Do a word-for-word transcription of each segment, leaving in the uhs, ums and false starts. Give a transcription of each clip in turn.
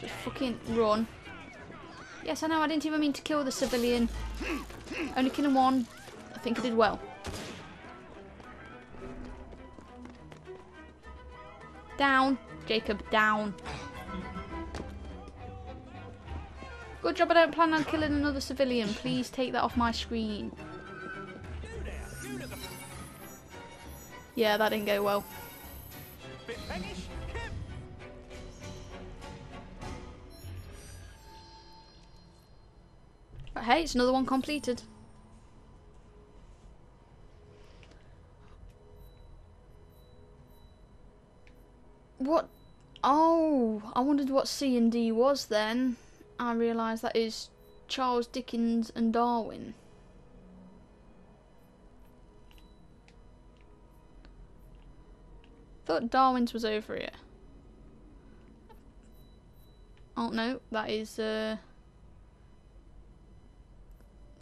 Just fucking run. Yes, I know, I didn't even mean to kill the civilian. Only killing one. I think I did well. Down. Jacob, down. Good job I don't plan on killing another civilian. Please take that off my screen. Yeah, that didn't go well. But hey, it's another one completed. What? Oh, I wondered what C and D was then. I realise that is Charles Dickens and Darwin. Thought Darwin's was over here. Oh no, that is uh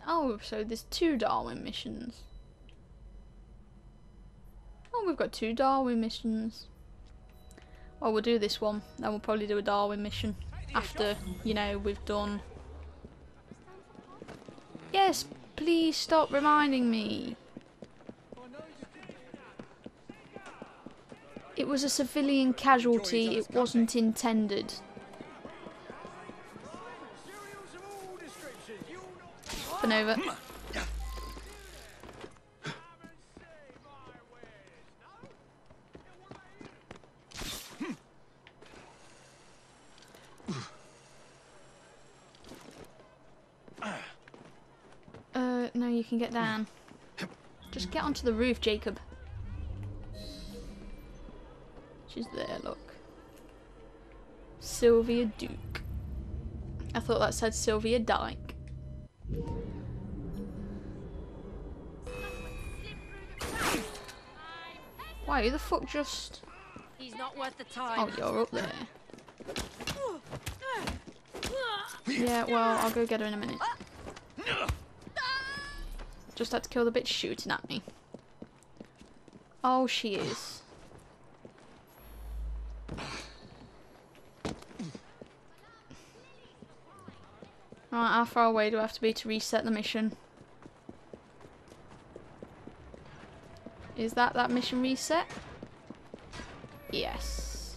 oh, so there's two Darwin missions. Oh, we've got two Darwin missions. Well, we'll do this one, then we'll probably do a Darwin mission after, you know, we've done... Yes, please stop reminding me. It was a civilian casualty, it wasn't intended. Turn over. Uh, no, you can get down. Just get onto the roof, Jacob. She's there, look. Sylvia Duke. I thought that said Sylvia Dyke. Why, who the fuck just... He's not worth the time. Oh, you're up there. Yeah, well, I'll go get her in a minute. Just had to kill the bitch shooting at me. Oh, she is. Right, how far away do I have to be to reset the mission? Is that that mission reset? Yes.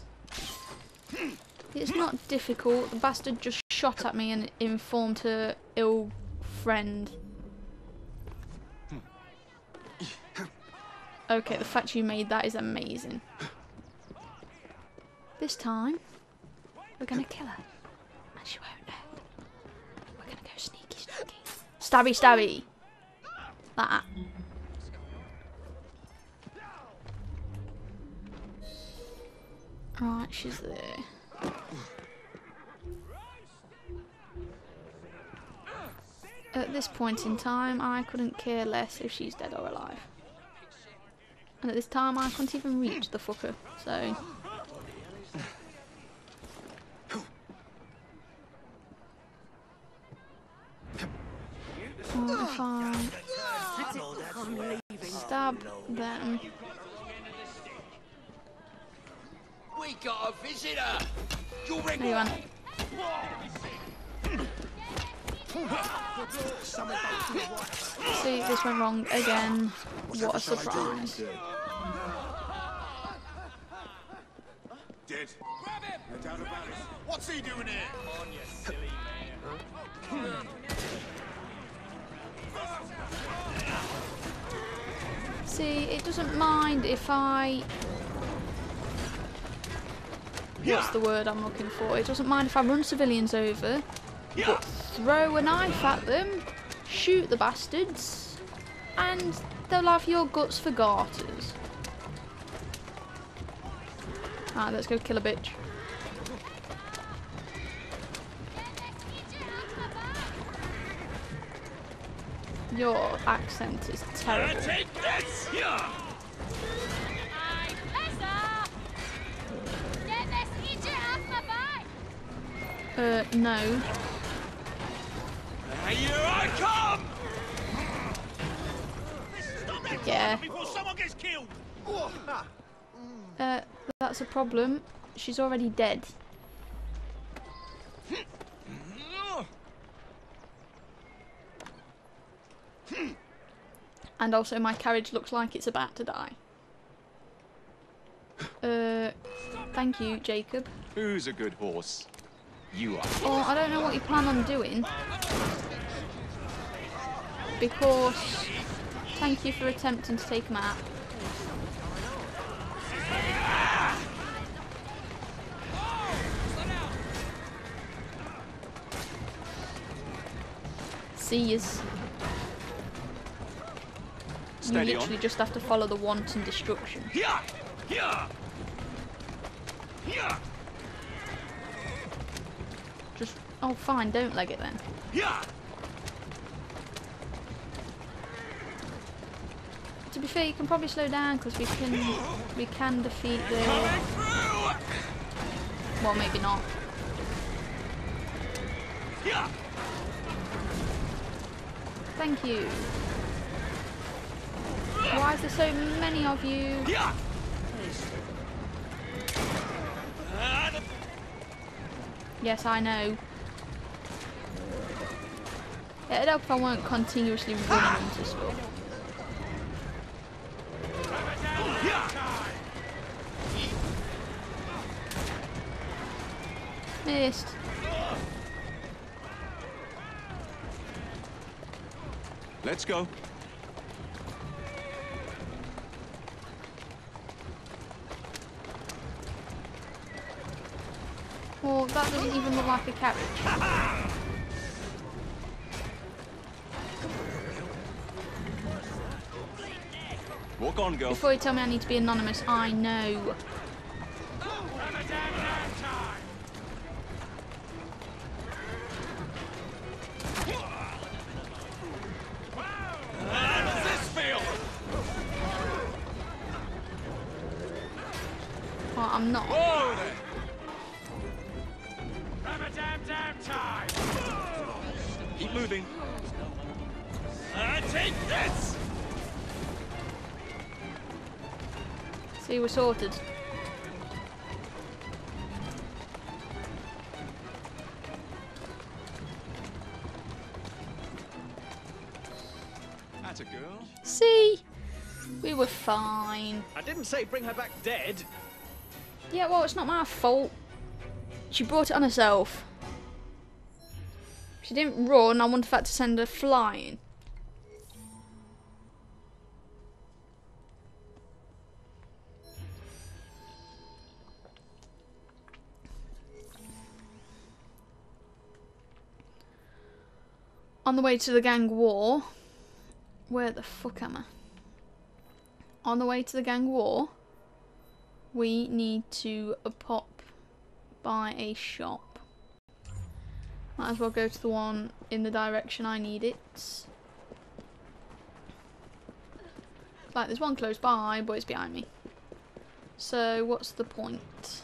It's not difficult. The bastard just shot at me and informed her ill friend. Okay, the fact you made that is amazing. This time, we're gonna kill her. And she won't know. Sneaky, sneaky. Stabby, stabby. That. Right, she's there. At this point in time, I couldn't care less if she's dead or alive. And at this time, I can't even reach the fucker, so... Them. We got a visitor. You anyone? See, this went wrong again. What a surprise! Dead. Grab him. What's he doing here? Come on, you silly man. See, it doesn't mind if I... What's the word I'm looking for? It doesn't mind if I run civilians over, but throw a knife at them, shoot the bastards, and they'll have your guts for garters. Alright, let's go kill a bitch. Your accent is terrible. Uh, no. Here I come! Yeah. Uh, that's a problem. She's already dead. And also my carriage looks like it's about to die. Uh, thank you, Jacob. Who's a good horse? You are. Or I don't know what you plan on doing. Because... Thank you for attempting to take him out. See yous. You literally just have to follow the wanton destruction. Just, oh fine, don't leg it then. To be fair, you can probably slow down because we can we can defeat the. Well, maybe not. Thank you. Why is there so many of you? Yes, I know. It'd help if I weren't continuously running into stuff. Missed. Let's go. Well, that doesn't even look like a carriage. Walk on, girl. Before you tell me I need to be anonymous, I know. I'm not. Damn, damn time. Keep moving. Uh, take this. See, we're sorted. That's a girl. See, we were fine. I didn't say bring her back dead. Yeah, well, it's not my fault. She brought it on herself. She didn't run. I wanted that to send her flying. On the way to the gang war. Where the fuck am I? On the way to the gang war. We need to pop by a shop. Might as well go to the one in the direction I need it. Like, there's one close by, but it's behind me. So, what's the point?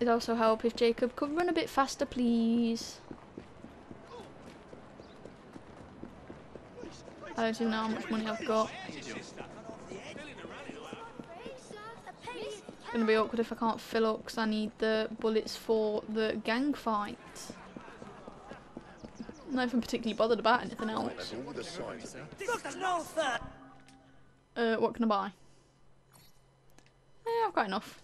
It'd also help if Jacob could run a bit faster, please. I don't even know how much money I've got. It's going to be awkward if I can't fill up because I need the bullets for the gang fight. Not if I'm particularly bothered about anything else. Uh, what can I buy? Yeah, I've got enough.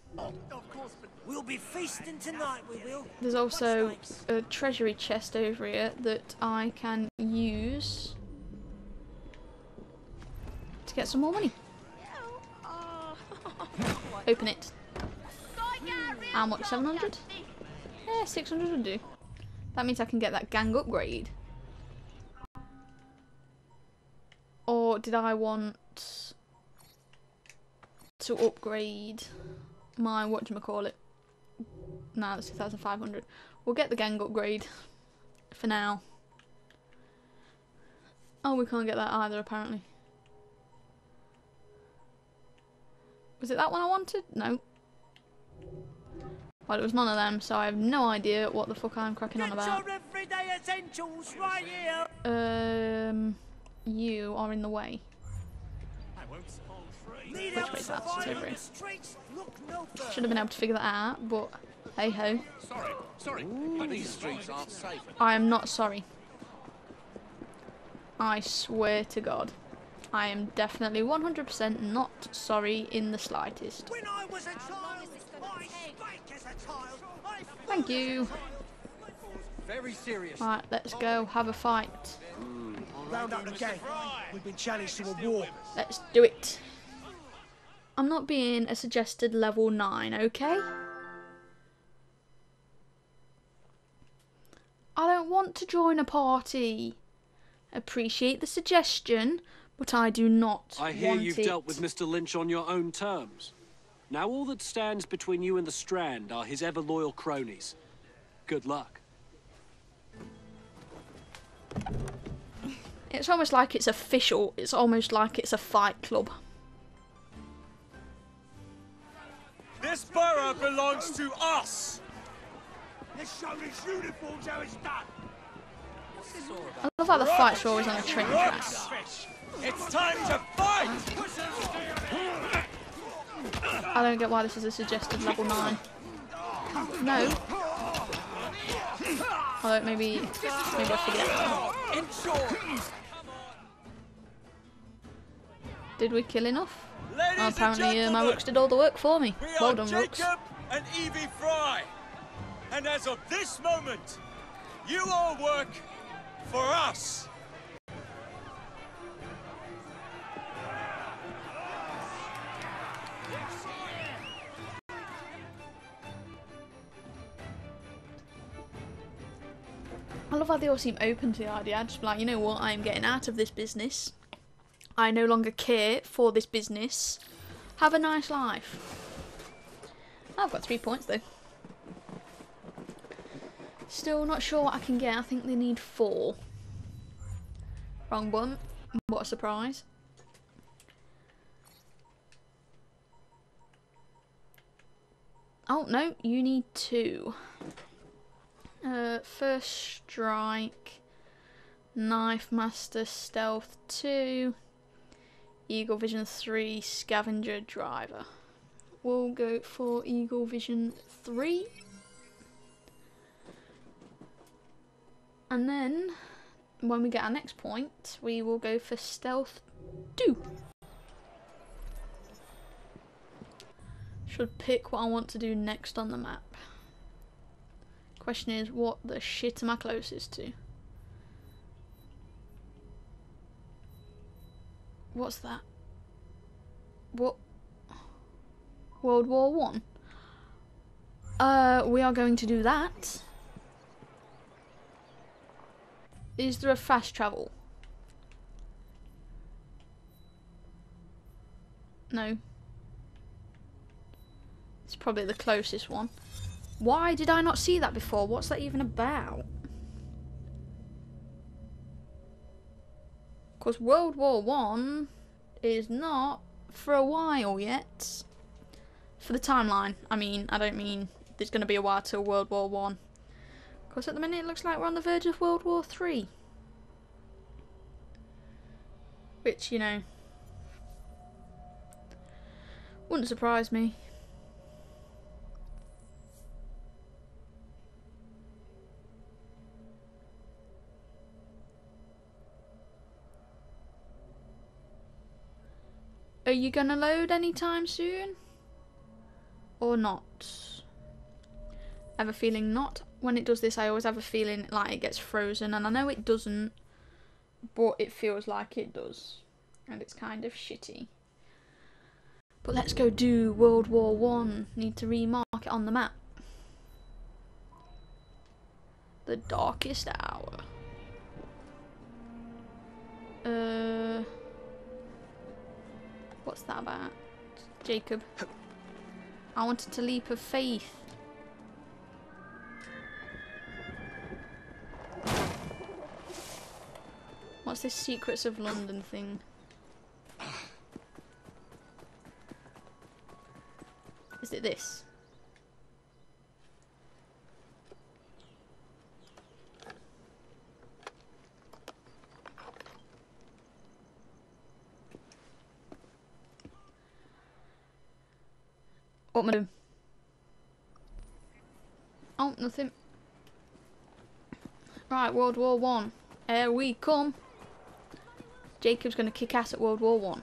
We'll be feasting tonight, we will. There's also a treasury chest over here that I can use to get some more money. Open it. How much? seven hundred? Yeah, six hundred would do. That means I can get that gang upgrade. Or did I want to upgrade my whatchamacallit? No, that's two thousand five hundred. We'll get the gang upgrade for now. Oh, we can't get that either, apparently. Was it that one I wanted? No. Well, it was none of them, so I have no idea what the fuck I'm cracking on about. Um, you are in the way. Which way is that? It's over here. Should have been able to figure that out, but hey ho. Sorry, sorry. I am not sorry. I swear to God. I am definitely one hundred percent not sorry in the slightest. When I was a child, I spake as a child. I Thank you. Very serious. Right, let's go have a fight. Mm. Round up the gang. We've been challenged to a war. Let's do it. I'm not being a suggested level nine, okay? I don't want to join a party. Appreciate the suggestion, but I do not want it. I hear you've dealt with Mister Lynch on your own terms. Now all that stands between you and the Strand are his ever-loyal cronies. Good luck. It's almost like it's official. It's almost like it's a fight club. This borough belongs to us! Let's show these uniforms how it's done! I love how the fights are always on a train track. It's time to fight! I don't get why this is a suggested level nine. No. Although maybe, maybe I forget. Did we kill enough? Oh, apparently uh, my rooks did all the work for me. We well done, Jacob rooks. And Evie Frye. And as of this moment, you all work for us. I love how they all seem open to the idea. I'd just be like, you know what, I'm getting out of this business. I no longer care for this business. Have a nice life. I've got three points though. Still not sure what I can get. I think they need four. Wrong one. What a surprise. Oh no, you need two. Uh, first strike, knife master, stealth two, eagle vision three, scavenger driver. We'll go for eagle vision three. And then when we get our next point, we will go for stealth two. Should pick what I want to do next on the map. Question is, what the shit am I closest to? What's that? What? World War One. Uh, we are going to do that. Is there a fast travel? No. It's probably the closest one. Why did I not see that before? What's that even about? Because World War One is not for a while yet. For the timeline. I mean, I don't mean there's going to be a while till World War One. Because at the minute it looks like we're on the verge of World War Three. Which, you know, wouldn't surprise me. Are you gonna load anytime soon? Or not? I have a feeling not. When it does this, I always have a feeling like it gets frozen, and I know it doesn't, but it feels like it does. And it's kind of shitty. But let's go do World War One. Need to remark it on the map. The darkest hour. Uh... What's that about? Jacob. I wanted to leap of faith. What's this Secrets of London thing? Is it this? What am I doing? Oh, nothing. Right, World War One. Here we come. Jacob's going to kick ass at World War One.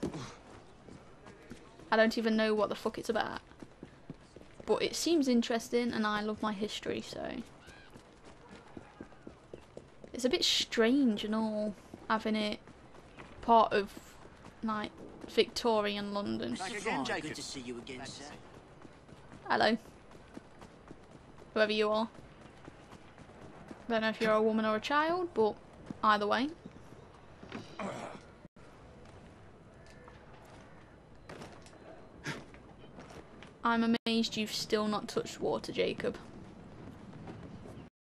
I don't even know what the fuck it's about. But it seems interesting and I love my history, so... It's a bit strange and all, having it part of, like, Victorian London. Back again, Jacob. Good to see you again, sir. Hello. Whoever you are. I don't know if you're a woman or a child, but either way. I'm amazed you've still not touched water, Jacob.